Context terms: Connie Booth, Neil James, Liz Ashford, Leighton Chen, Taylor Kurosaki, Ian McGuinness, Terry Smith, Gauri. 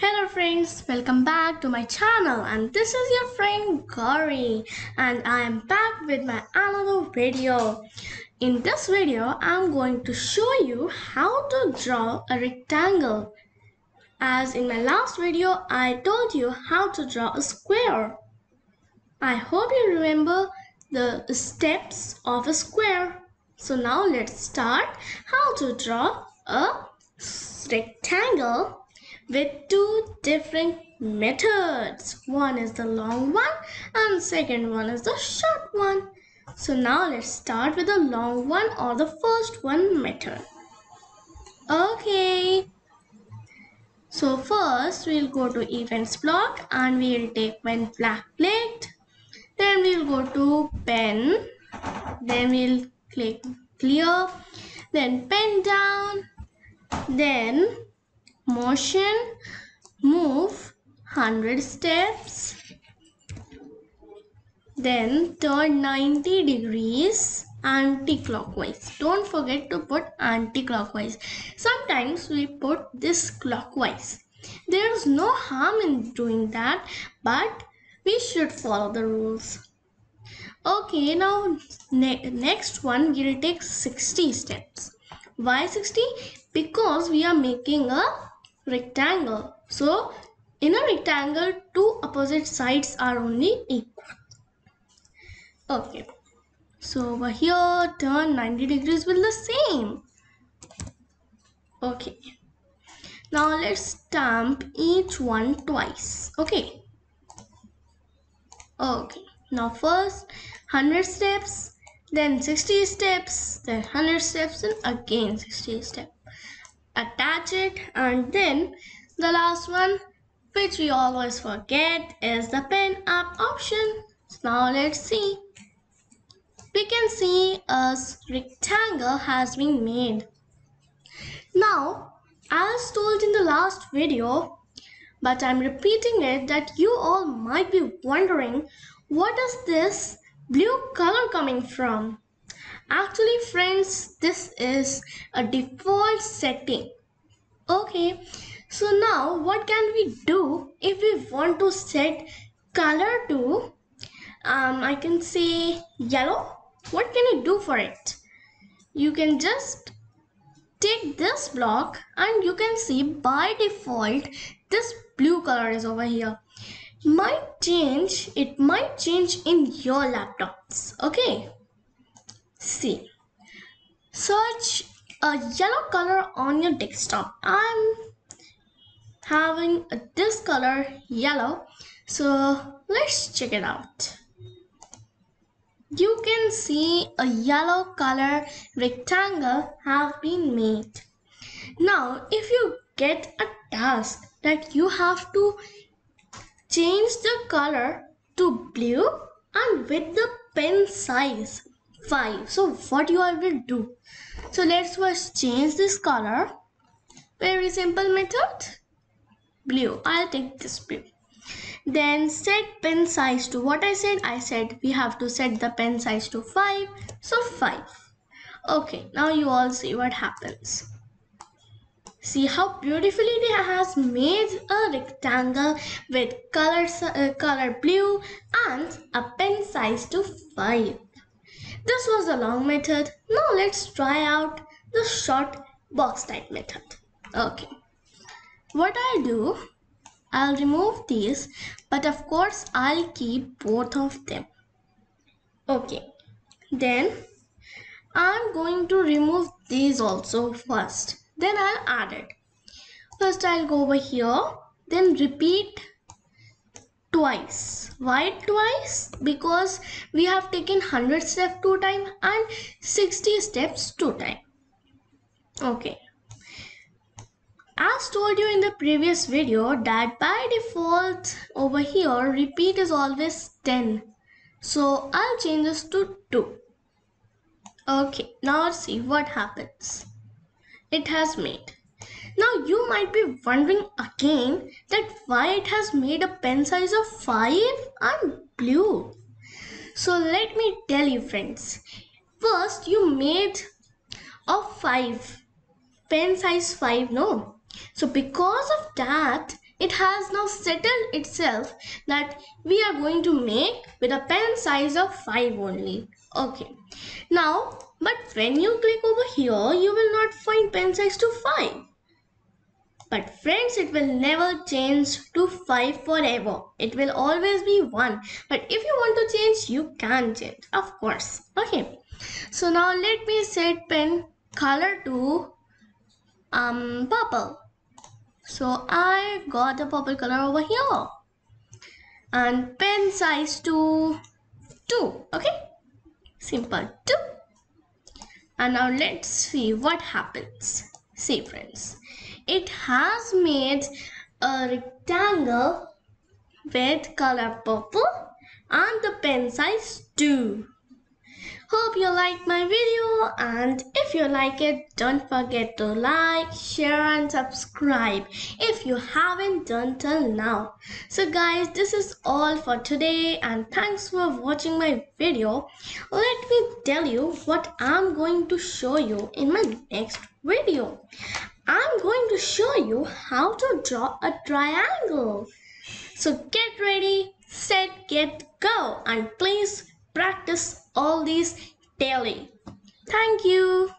Hello friends, welcome back to my channel, and this is your friend Gauri, and I am back with my another video. In this video, I'm going to show you how to draw a rectangle. As in my last video, I told you how to draw a square. I hope you remember the steps of a square. So now let's start how to draw a rectangle with two different methods. One is the long one and second one is the short one. So now let's start with the long one or the first one method. Okay. So first we'll go to events block and we'll take pen black plate. Then we'll go to pen. Then we'll click clear. Then pen down. Then motion, move 100 steps, then turn 90 degrees anti-clockwise. Don't forget to put anti-clockwise. Sometimes we put this clockwise. There's no harm in doing that, but we should follow the rules. Okay, now next one will take 60 steps. Why 60? Because we are making a rectangle. So in a rectangle, two opposite sides are only equal. Okay, so over here turn 90 degrees will the same. Okay, now let's stamp each one twice. Okay, now first 100 steps, then 60 steps, then 100 steps, and again 60 steps. Attach it, and then the last one, which we always forget, is the pen up option. So now let's see. We can see a rectangle has been made. Now, as told in the last video, but I'm repeating it, that you all might be wondering, what is this blue color coming from? Actually friends, this is a default setting. Okay, so now what can we do if we want to set color to I can say yellow? What can you do for it? You can just take this block and you can see by default this blue color is over here. It might change in your laptops. Okay, see, search a yellow color on your desktop. I'm having this color yellow, so let's check it out. You can see a yellow color rectangle have been made. Now if you get a task that you have to change the color to blue and with the pen size 5. So what you all will do? So let's first change this color. Very simple method. Blue. I'll take this blue. Then set pen size to what I said. I said we have to set the pen size to 5. So 5. Okay. Now you all see what happens. See how beautifully they has made a rectangle with color blue and a pen size to 5. This was the long method. Now let's try out the short box type method. Okay, what I'll do, I'll remove these, but of course I'll keep both of them. Okay, then I'm going to remove these also first. Then I'll add it. First I'll go over here, then repeat twice. Why twice? Because we have taken 100 steps 2 times and 60 steps 2 times. Okay. As told you in the previous video that by default over here repeat is always 10. So I'll change this to 2. Okay. Now see what happens. It has made. Now you might be wondering again that why it has made a pen size of 5 and blue. So let me tell you friends. First you made a 5. Pen size 5, no. So because of that It has now settled itself that we are going to make with a pen size of 5 only. Okay. Now, but when you click over here, you will not find pen size to 5. But friends, it will never change to 5 forever. It will always be 1. But if you want to change, you can change, of course. Okay. So now let me set pen color to purple. So I got the purple color over here. And pen size to 2. Okay. Simple 2. And now let's see what happens. See friends. It has made a rectangle with color purple and the pen size 2. Hope you liked my video, and if you like it, don't forget to like, share and subscribe if you haven't done till now. So guys, this is all for today, and thanks for watching my video. Let me tell you what I'm going to show you in my next video. I'm going to show you how to draw a triangle. So get ready, set, get, go, and please practice all these daily. Thank you.